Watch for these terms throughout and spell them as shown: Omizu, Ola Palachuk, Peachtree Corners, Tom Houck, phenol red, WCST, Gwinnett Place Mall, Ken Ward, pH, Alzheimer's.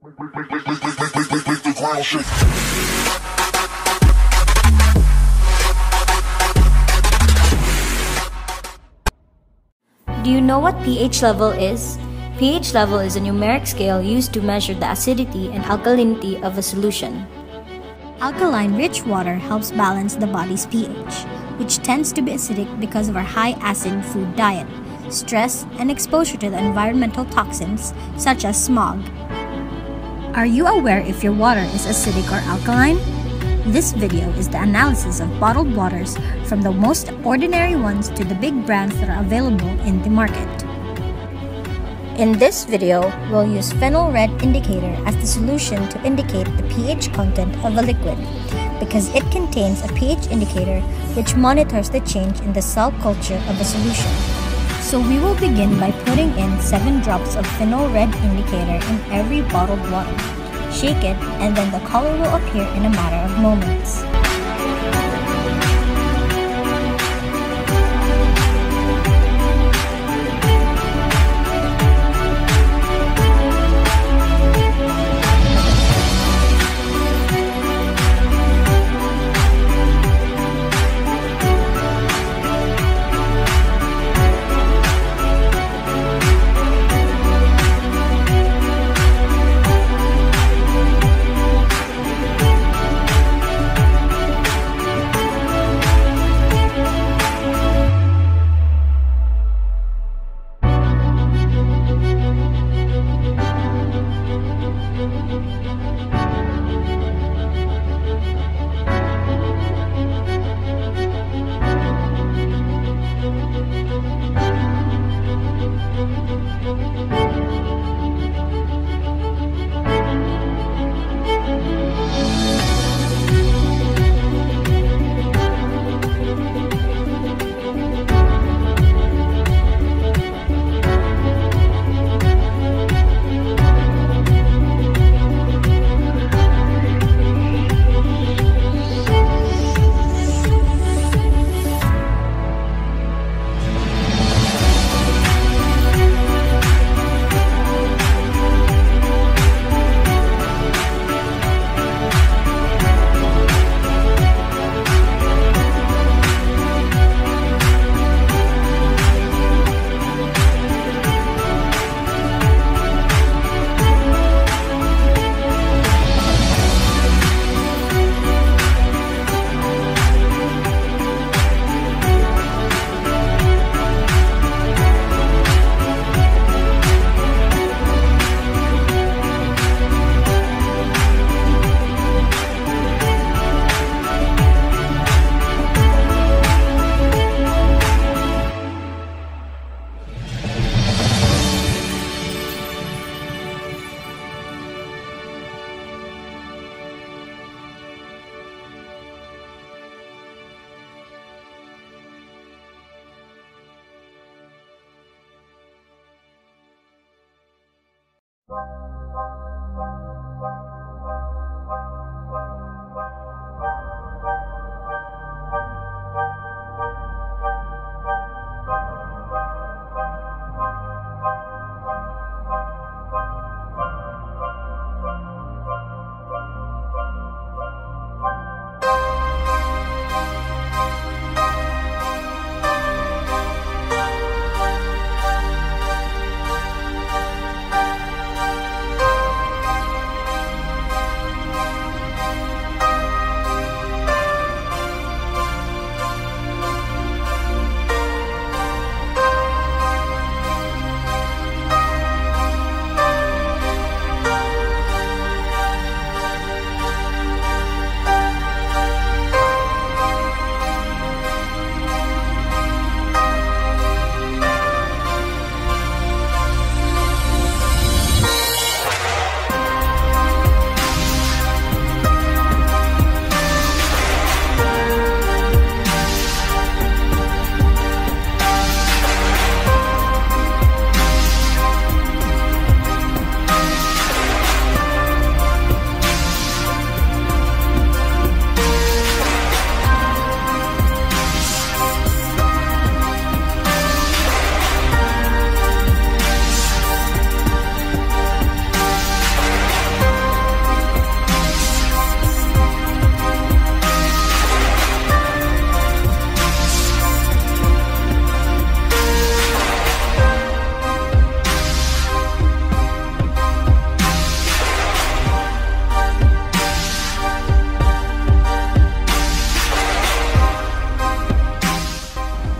Do you know what pH level is? pH level is a numeric scale used to measure the acidity and alkalinity of a solution. Alkaline-rich water helps balance the body's pH, which tends to be acidic because of our high acid food diet, stress, and exposure to the environmental toxins such as smog. Are you aware if your water is acidic or alkaline? This video is the analysis of bottled waters from the most ordinary ones to the big brands that are available in the market. In this video, we'll use phenol red indicator as the solution to indicate the pH content of a liquid because it contains a pH indicator which monitors the change in the cell culture of a solution. So we will begin by putting in 7 drops of phenol red indicator in every bottled water. Shake it, and then the color will appear in a matter of moments.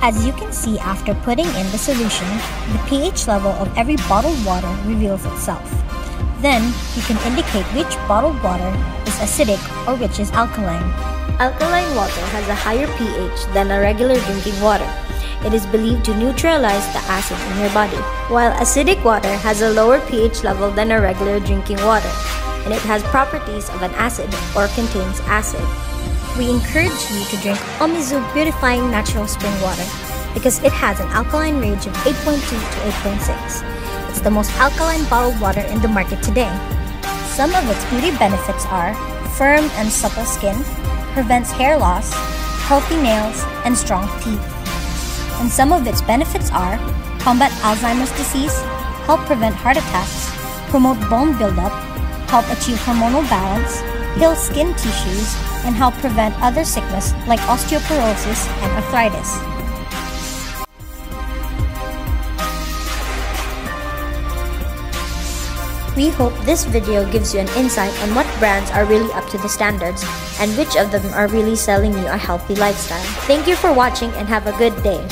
As you can see, after putting in the solution, the pH level of every bottled water reveals itself. Then, you can indicate which bottled water is acidic or which is alkaline. Alkaline water has a higher pH than a regular drinking water. It is believed to neutralize the acid in your body, while acidic water has a lower pH level than a regular drinking water, and it has properties of an acid or contains acid. We encourage you to drink Omizu Purifying Natural Spring Water because it has an alkaline range of 8.2 to 8.6. It's the most alkaline bottled water in the market today. Some of its beauty benefits are firm and supple skin, prevents hair loss, healthy nails, and strong teeth. And some of its benefits are combat Alzheimer's disease, help prevent heart attacks, promote bone buildup, help achieve hormonal balance, heal skin tissues, and help prevent other sickness like osteoporosis and arthritis. We hope this video gives you an insight on what brands are really up to the standards and which of them are really selling you a healthy lifestyle. Thank you for watching and have a good day.